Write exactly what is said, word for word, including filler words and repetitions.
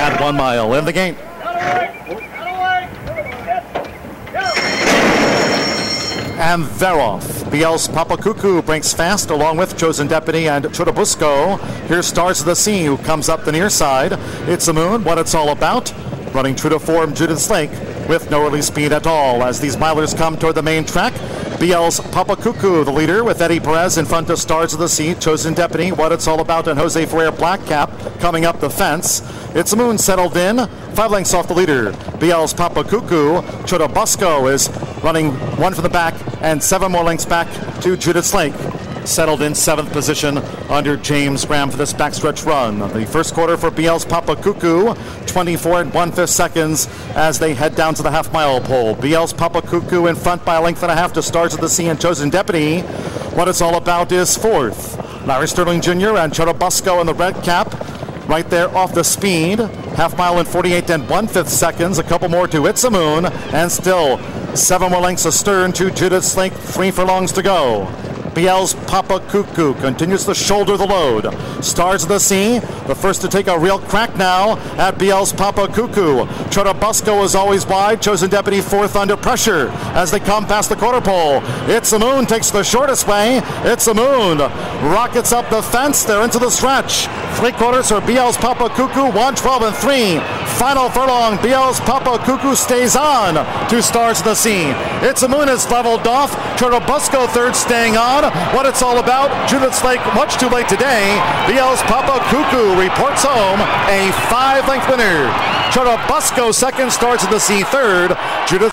at one mile in the game. And they're off. B L's Papa Coo Coo breaks fast along with Chosen Deputy and Churubusco. Here's Stars of the Sea, who comes up the near side. It's a Moon, What It's All About, running true to form Judith's Lake with no early speed at all. As these milers come toward the main track, B L's Papa Coo Coo, the leader, with Eddie Perez in front of Stars of the Sea, Chosen Deputy, What It's All About, and Jose Ferrer Blackcap coming up the fence. It's a Moon settled in, five lengths off the leader. B L's Papa Coo Coo. Churubusco is running one from the back and seven more lengths back to Judith's Lake, settled in seventh position under James Graham for this backstretch run. The first quarter for B L's Papa Coo Coo, twenty-four and one-fifth seconds as they head down to the half-mile pole. B L's Papa Coo Coo in front by a length and a half to Stars of the Sea and Chosen Deputy. What It's All About is fourth. Larry Sterling Junior and Churubusco in the red cap, right there off the speed. Half mile in forty-eight and one-fifth seconds. A couple more to It's a Moon, and still seven more lengths astern to Judith's Lake, three furlongs to go. B L's Papa Coo Coo continues to shoulder the load. Stars of the Sea, the first to take a real crack now at B L's Papa Coo Coo. Churubusco is always wide. Chosen Deputy fourth under pressure as they come past the quarter pole. It's a Moon takes the shortest way. It's a Moon rockets up the fence. They're into the stretch. Three quarters for B L's Papa Coo Coo, one twelve and three. Final furlong, B L's Papa Coo Coo stays on to Stars of the Sea. It's a Moon is leveled off. Churubusco third staying on. What It's All About, Judith's Lake much too late today. B L's Papa Coo Coo reports home a five-length winner. Churubusco second, Stars of the Sea third. Judith